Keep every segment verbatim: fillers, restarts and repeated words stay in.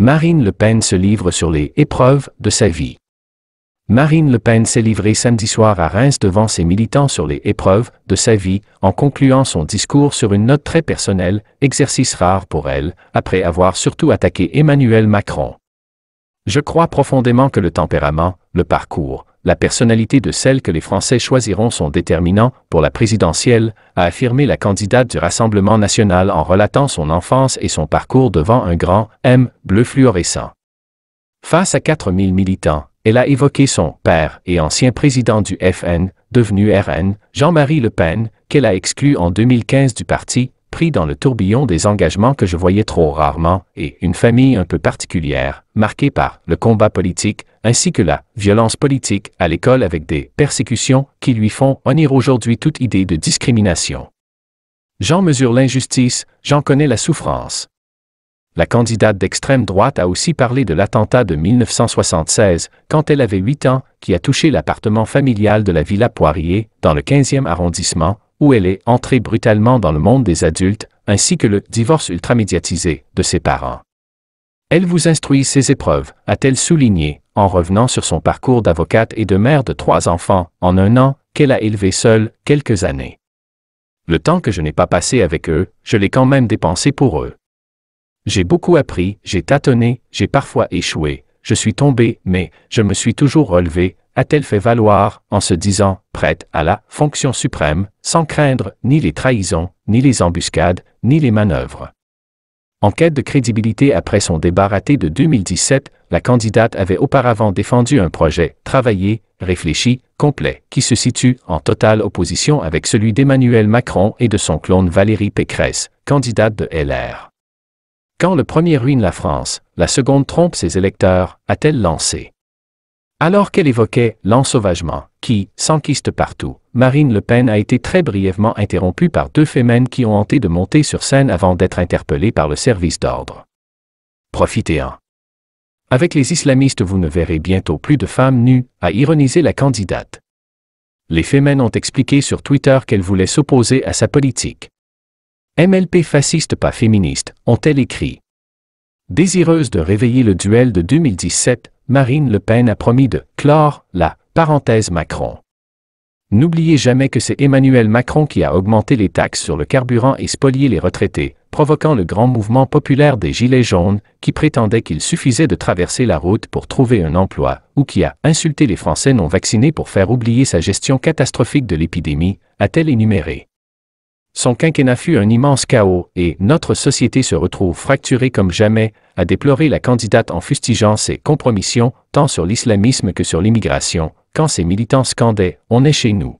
Marine Le Pen se livre sur les « épreuves » de sa vie. Marine Le Pen s'est livrée samedi soir à Reims devant ses militants sur les « épreuves » de sa vie, en concluant son discours sur une note très personnelle, exercice rare pour elle, après avoir surtout attaqué Emmanuel Macron. « Je crois profondément que le tempérament, le parcours, la personnalité de celle que les Français choisiront sont déterminants pour la présidentielle », a affirmé la candidate du Rassemblement national en relatant son enfance et son parcours devant un grand « M » bleu fluorescent. Face à quatre mille militants, elle a évoqué son « père » et ancien président du F N, devenu R N, Jean-Marie Le Pen, qu'elle a exclu en deux mille quinze du parti, pris dans le tourbillon des engagements que je voyais trop rarement, et une famille un peu particulière, marquée par le combat politique, ainsi que la violence politique à l'école avec des persécutions qui lui font honnir aujourd'hui toute idée de discrimination. J'en mesure l'injustice, j'en connais la souffrance. La candidate d'extrême droite a aussi parlé de l'attentat de mille neuf cent soixante-seize, quand elle avait huit ans, qui a touché l'appartement familial de la Villa Poirier, dans le quinzième arrondissement, où elle est entrée brutalement dans le monde des adultes, ainsi que le divorce ultramédiatisé de ses parents. Elle vous instruit ses épreuves, a-t-elle souligné, en revenant sur son parcours d'avocate et de mère de trois enfants, en un an, qu'elle a élevé seule, quelques années. Le temps que je n'ai pas passé avec eux, je l'ai quand même dépensé pour eux. J'ai beaucoup appris, j'ai tâtonné, j'ai parfois échoué, je suis tombée, mais je me suis toujours relevée, a-t-elle fait valoir, en se disant, prête à la fonction suprême, sans craindre ni les trahisons, ni les embuscades, ni les manœuvres. En quête de crédibilité après son débat raté de deux mille dix-sept, la candidate avait auparavant défendu un projet travaillé, réfléchi, complet, qui se situe en totale opposition avec celui d'Emmanuel Macron et de son clone Valérie Pécresse, candidate de L R. Quand le premier ruine la France, la seconde trompe ses électeurs, a-t-elle lancé. Alors qu'elle évoquait l'ensauvagement, qui s'enquiste partout, Marine Le Pen a été très brièvement interrompue par deux Femen qui ont tenté de monter sur scène avant d'être interpellées par le service d'ordre. Profitez-en. Avec les islamistes, vous ne verrez bientôt plus de femmes nues, a ironisé la candidate. Les Femen ont expliqué sur Twitter qu'elles voulaient s'opposer à sa politique. M L P fasciste pas féministe, ont-elles écrit. Désireuse de réveiller le duel de deux mille dix-sept, Marine Le Pen a promis de « clore » la « parenthèse Macron ». N'oubliez jamais que c'est Emmanuel Macron qui a augmenté les taxes sur le carburant et spolié les retraités, provoquant le grand mouvement populaire des Gilets jaunes, qui prétendait qu'il suffisait de traverser la route pour trouver un emploi, ou qui a insulté les Français non vaccinés pour faire oublier sa gestion catastrophique de l'épidémie, a-t-elle énuméré. Son quinquennat fut un immense chaos et notre société se retrouve fracturée comme jamais, a déploré la candidate en fustigeant ses compromissions, tant sur l'islamisme que sur l'immigration, quand ses militants scandaient « On est chez nous ».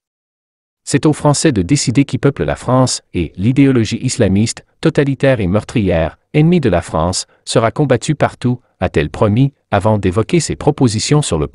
C'est aux Français de décider qui peuple la France et l'idéologie islamiste, totalitaire et meurtrière, ennemie de la France, sera combattue partout, a-t-elle promis, avant d'évoquer ses propositions sur le